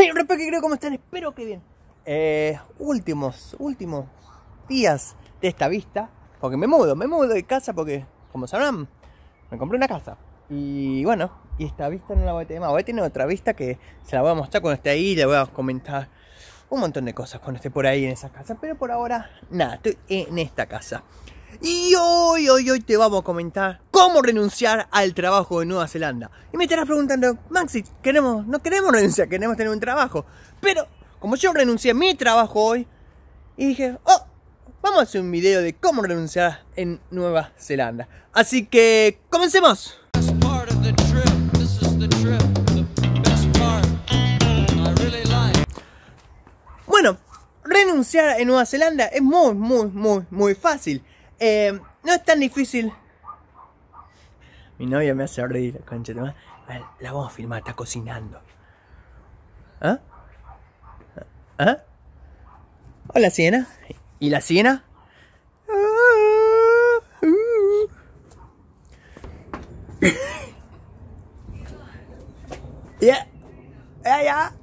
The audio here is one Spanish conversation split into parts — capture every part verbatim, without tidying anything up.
Hey, Rap Packers, creo, ¿cómo están? Espero que bien. Eh, últimos, últimos días de esta vista, porque me mudo, me mudo de casa porque, como sabrán, me compré una casa. Y bueno, y esta vista no la voy a tener más. Voy a tener otra vista que se la voy a mostrar cuando esté ahí. Le voy a comentar un montón de cosas cuando esté por ahí en esa casa. Pero por ahora, nada, estoy en esta casa. Y hoy, hoy, hoy te vamos a comentar cómo renunciar al trabajo de Nueva Zelanda. Y me estarás preguntando, Maxi, queremos, no queremos renunciar, queremos tener un trabajo. Pero como yo renuncié a mi trabajo hoy, y dije, oh, vamos a hacer un video de cómo renunciar en Nueva Zelanda. Así que, comencemos. Bueno, renunciar en Nueva Zelanda es muy, muy, muy, muy fácil. Eh, no es tan difícil. Mi novia me hace reír, concha de madre. Vale, la vamos a filmar, está cocinando. ¿Ah? ¿Ah? Hola, Siena. ¿Y la Siena? Ya, ya, ya.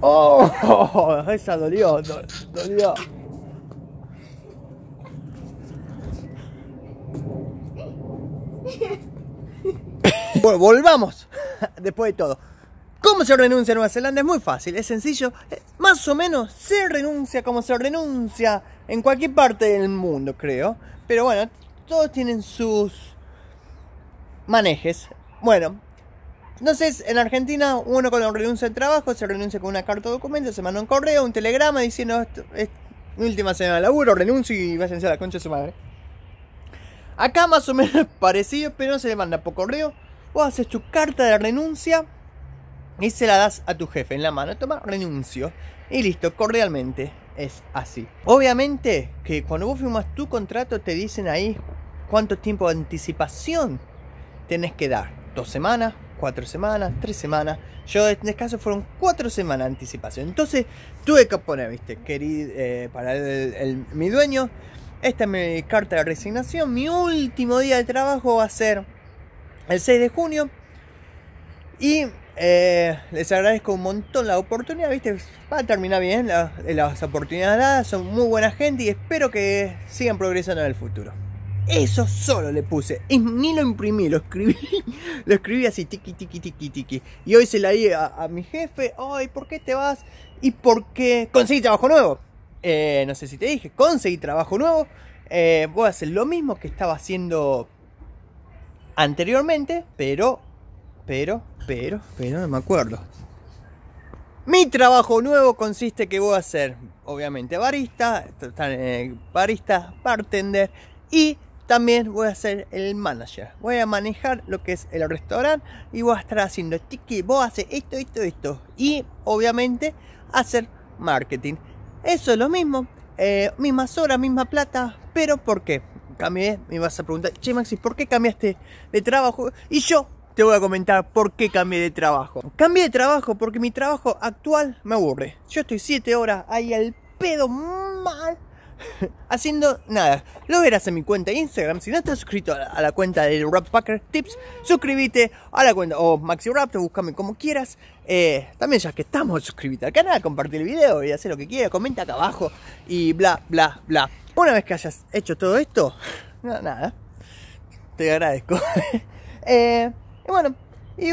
Oh, oh, oh, esa dolió, do, dolió. Bueno, volvamos. Después de todo, ¿cómo se renuncia a Nueva Zelanda? Es muy fácil, es sencillo. Más o menos se renuncia como se renuncia en cualquier parte del mundo, creo. Pero bueno, todos tienen sus manejes. Bueno, entonces, en Argentina, uno cuando renuncia al trabajo, se renuncia con una carta de documento, se manda un correo, un telegrama diciendo, esto es mi última semana de laburo, renuncio y váyanse a la concha de su madre. Acá más o menos es parecido, pero no se le manda por correo. Vos haces tu carta de renuncia y se la das a tu jefe en la mano. Toma, renuncio. Y listo, cordialmente es así. Obviamente que cuando vos firmas tu contrato te dicen ahí cuánto tiempo de anticipación tenés que dar. Dos semanas. Cuatro semanas, tres semanas. Yo en este caso fueron cuatro semanas de anticipación. Entonces tuve que poner, viste, querido, eh, para el, el, mi dueño, esta es mi carta de resignación. Mi último día de trabajo va a ser el seis de junio. Y eh, les agradezco un montón la oportunidad, viste. Va a terminar bien la, las oportunidades dadas. Son muy buena gente y espero que sigan progresando en el futuro. Eso solo le puse, y ni lo imprimí, lo escribí, lo escribí así, tiqui, tiqui, tiqui, tiqui. Y hoy se la di a, a mi jefe, ay, ¿por qué te vas? ¿Y por qué conseguí trabajo nuevo? Eh, no sé si te dije, conseguí trabajo nuevo, eh, voy a hacer lo mismo que estaba haciendo anteriormente, pero, pero, pero, pero no me acuerdo. Mi trabajo nuevo consiste que voy a ser, obviamente, barista, barista, bartender y... también voy a ser el manager. Voy a manejar lo que es el restaurante y voy a estar haciendo tiki, vos haces esto, esto, esto. Y obviamente hacer marketing. Eso es lo mismo. Eh, mismas horas, misma plata. Pero ¿por qué? Cambié, me vas a preguntar, che Maxi, ¿por qué cambiaste de trabajo? Y yo te voy a comentar por qué cambié de trabajo. Cambié de trabajo porque mi trabajo actual me aburre. Yo estoy siete horas ahí al pedo mal. Haciendo nada. Lo verás en mi cuenta de Instagram. Si no estás suscrito a la, a la cuenta de The Rap Packers Tips, suscríbete a la cuenta o Maxi Rap, búscame como quieras. eh, También ya que estamos, suscríbete al canal, comparte el video y haz lo que quieras, comenta acá abajo y bla bla bla. Una vez que hayas hecho todo esto, no, nada, te agradezco. eh, Y bueno, y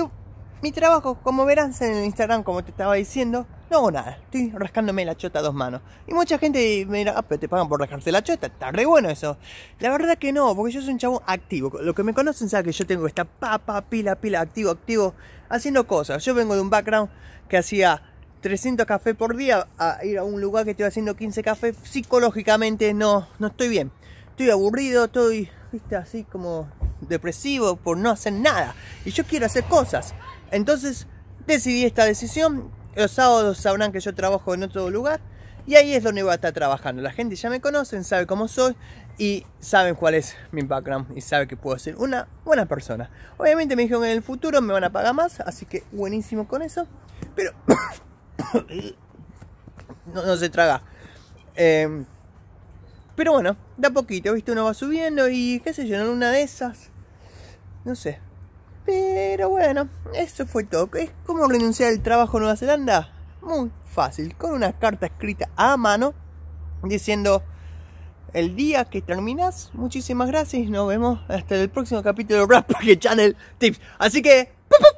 mi trabajo, como verás en el Instagram, como te estaba diciendo, no hago nada, estoy rascándome la chota a dos manos. Y mucha gente me dirá, ah, pero te pagan por rascarse la chota, está re bueno eso. La verdad que no, porque yo soy un chabón activo. Los que me conocen saben que yo tengo esta papa, pila, pila, activo, activo, haciendo cosas. Yo vengo de un background que hacía trescientos cafés por día a ir a un lugar que estoy haciendo quince cafés. Psicológicamente no, no estoy bien. Estoy aburrido, estoy, viste, así como depresivo por no hacer nada. Y yo quiero hacer cosas. Entonces decidí esta decisión. Los sábados sabrán que yo trabajo en otro lugar y ahí es donde voy a estar trabajando. La gente ya me conocen, sabe cómo soy y saben cuál es mi background y sabe que puedo ser una buena persona. Obviamente me dijeron que en el futuro me van a pagar más, así que buenísimo con eso. Pero no, no se traga. Eh, pero bueno, da poquito, viste, uno va subiendo y qué sé yo, en una de esas, no sé, Pero bueno, eso fue todo. ¿Es como renunciar al trabajo en Nueva Zelanda? Muy fácil, con una carta escrita a mano diciendo: el día que terminas, muchísimas gracias, nos vemos hasta el próximo capítulo de Rap Packers Channel Tips. Así que... ¡pum, pum!